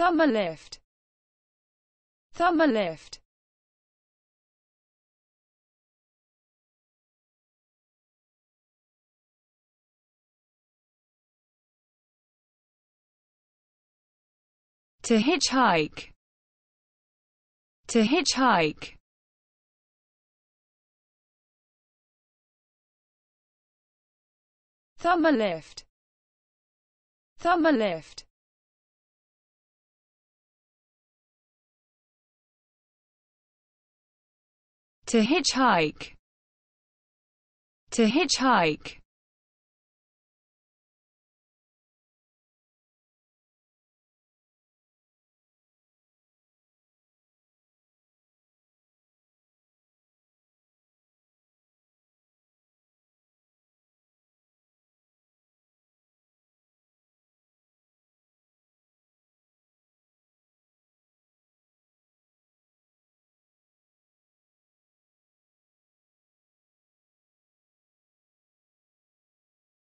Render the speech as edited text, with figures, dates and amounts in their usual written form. Thumb left. Thumb left. To hitchhike. To hitchhike. Thumb left. Thumb left. To hitchhike. To hitchhike.